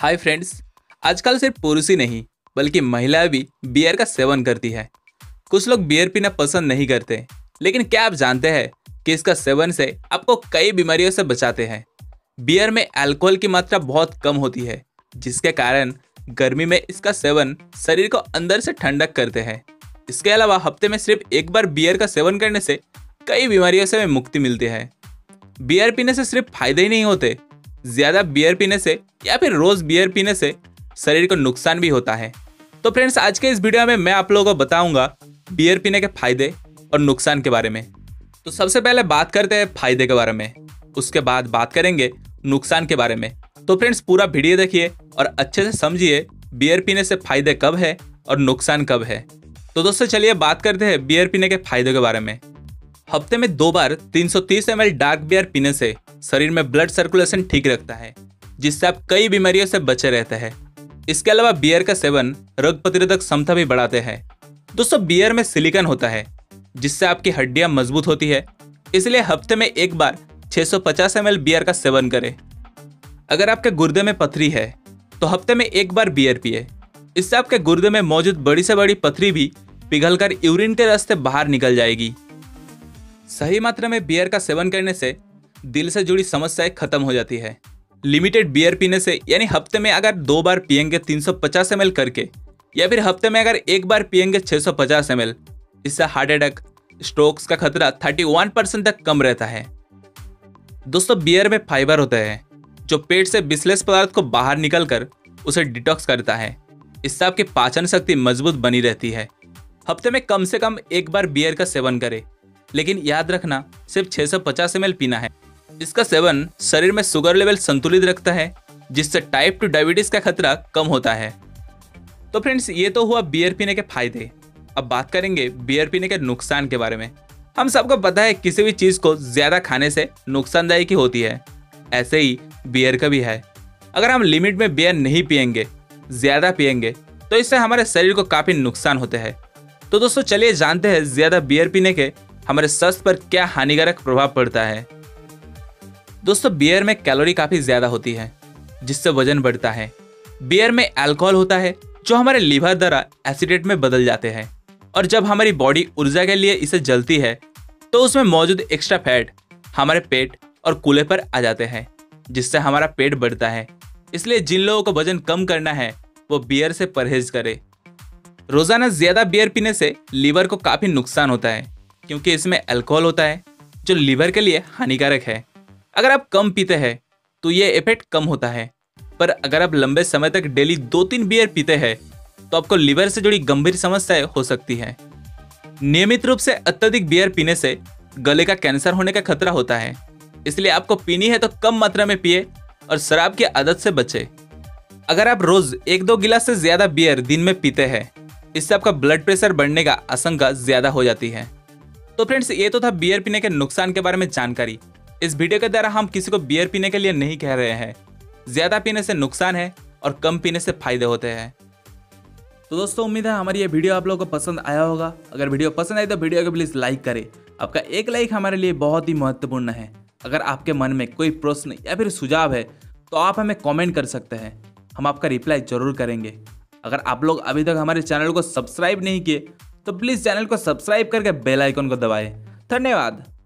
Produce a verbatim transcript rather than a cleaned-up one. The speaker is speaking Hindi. हाय फ्रेंड्स, आजकल सिर्फ पुरुष ही नहीं बल्कि महिलाएं भी बियर का सेवन करती है। कुछ लोग बियर पीना पसंद नहीं करते, लेकिन क्या आप जानते हैं कि इसका सेवन से आपको कई बीमारियों से बचाते हैं। बियर में अल्कोहल की मात्रा बहुत कम होती है, जिसके कारण गर्मी में इसका सेवन शरीर को अंदर से ठंडक करते हैं। इसके अलावा हफ्ते में सिर्फ एक बार बियर का सेवन करने से कई बीमारियों से मुक्ति मिलती है। बियर पीने से सिर्फ फायदे ही नहीं होते, ज़्यादा बियर पीने से या फिर रोज़ बियर पीने से शरीर को नुकसान भी होता है। तो फ्रेंड्स, आज के इस वीडियो में मैं आप लोगों को बताऊँगा बियर पीने के फायदे और नुकसान के बारे में। तो सबसे पहले बात करते हैं फायदे के बारे में, उसके बाद बात करेंगे नुकसान के बारे में। तो फ्रेंड्स, पूरा वीडियो देखिए और अच्छे से समझिए बियर पीने से फायदे कब है और नुकसान कब है। तो दोस्तों, चलिए बात करते हैं बियर पीने के फायदों के बारे में। हफ्ते में दो बार तीन सौ तीस एम एल डार्क बियर पीने से शरीर में ब्लड सर्कुलेशन ठीक रखता है, जिससे आप कई बीमारियों से बचे रहते हैं। इसके अलावा बियर का सेवन रोग प्रतिरोधक क्षमता भी बढ़ाते हैं। दोस्तों, बियर में सिलिकॉन होता है, जिससे आपकी हड्डियाँ मजबूत होती है, इसलिए हफ्ते में एक बार छह सौ पचास एम एल बियर का सेवन करें। अगर आपके गुर्दे में पथरी है तो हफ्ते में एक बार बियर पिए, इससे आपके गुर्दे में मौजूद बड़ी से बड़ी पथरी भी पिघलकर यूरिन के रास्ते बाहर निकल जाएगी। सही मात्रा में बियर का सेवन करने से दिल से जुड़ी समस्याएं खत्म हो जाती है। लिमिटेड बियर पीने से, यानी हफ्ते में अगर दो बार पियेंगे तीन सौ पचास एम एल करके, या फिर हफ्ते में अगर एक बार पियेंगे छह सौ पचास एम एल, इससे हार्ट अटैक, स्ट्रोक्स का खतरा इकतीस परसेंट तक कम रहता है। दोस्तों, बियर में फाइबर होता है जो पेट से विश्लेष पदार्थ को बाहर निकलकर उसे डिटॉक्स करता है, इससे आपकी पाचन शक्ति मजबूत बनी रहती है। हफ्ते में कम से कम एक बार बियर का सेवन करें, लेकिन याद रखना सिर्फ छह सौ पचास एम एल पीना है। इसका सेवन शरीर में शुगर लेवल संतुलित रखता है, जिससे टाइप टू डायबिटीज़ का खतरा कम होता है। तो फ्रेंड्स, ये तो हुआ बियर पीने के फायदे। अब बात करेंगे बियर पीने के नुकसान के बारे में। हम सबको पता है किसी भी चीज़ को ज़्यादा खाने से नुकसानदायक ही होती है, ऐसे ही बियर का भी है। अगर हम लिमिट में बियर नहीं पियेंगे, ज़्यादा पियेंगे, तो इससे हमारे शरीर को काफ़ी नुकसान होते हैं। तो दोस्तों, चलिए जानते हैं ज़्यादा बियर पीने के हमारे स्वास्थ्य पर क्या हानिकारक प्रभाव पड़ता है। दोस्तों, बियर में कैलोरी काफ़ी ज़्यादा होती है, जिससे वजन बढ़ता है। बियर में अल्कोहल होता है जो हमारे लीवर द्वारा एसिडेट में बदल जाते हैं, और जब हमारी बॉडी ऊर्जा के लिए इसे जलती है तो उसमें मौजूद एक्स्ट्रा फैट हमारे पेट और कूल्हे पर आ जाते हैं, जिससे हमारा पेट बढ़ता है। इसलिए जिन लोगों को वजन कम करना है वो बियर से परहेज करें। रोज़ाना ज़्यादा बियर पीने से लीवर को काफ़ी नुकसान होता है, क्योंकि इसमें अल्कोहल होता है जो लीवर के लिए हानिकारक है। अगर आप कम पीते हैं तो ये इफेक्ट कम होता है, पर अगर आप लंबे समय तक डेली दो तीन बियर पीते हैं तो आपको लीवर से जुड़ी गंभीर समस्याएं हो सकती हैं। नियमित रूप से अत्यधिक बियर पीने से गले का कैंसर होने का खतरा होता है, इसलिए आपको पीनी है तो कम मात्रा में पिए और शराब की आदत से बचें। अगर आप रोज़ एक दो गिलास से ज़्यादा बियर दिन में पीते हैं, इससे आपका ब्लड प्रेशर बढ़ने का आशंका ज़्यादा हो जाती है। तो फ्रेंड्स, ये तो था बियर पीने के नुकसान के बारे में जानकारी। इस वीडियो के द्वारा हम किसी को बियर पीने के लिए नहीं कह रहे हैं, ज़्यादा पीने से नुकसान है और कम पीने से फायदे होते हैं। तो दोस्तों, उम्मीद है हमारी ये वीडियो आप लोगों को पसंद आया होगा। अगर वीडियो पसंद आई तो वीडियो को प्लीज़ लाइक करें, आपका एक लाइक हमारे लिए बहुत ही महत्वपूर्ण है। अगर आपके मन में कोई प्रश्न या फिर सुझाव है तो आप हमें कमेंट कर सकते हैं, हम आपका रिप्लाई जरूर करेंगे। अगर आप लोग अभी तक हमारे चैनल को सब्सक्राइब नहीं किए तो प्लीज़ चैनल को सब्सक्राइब करके बेल आइकन को दबाएं। धन्यवाद।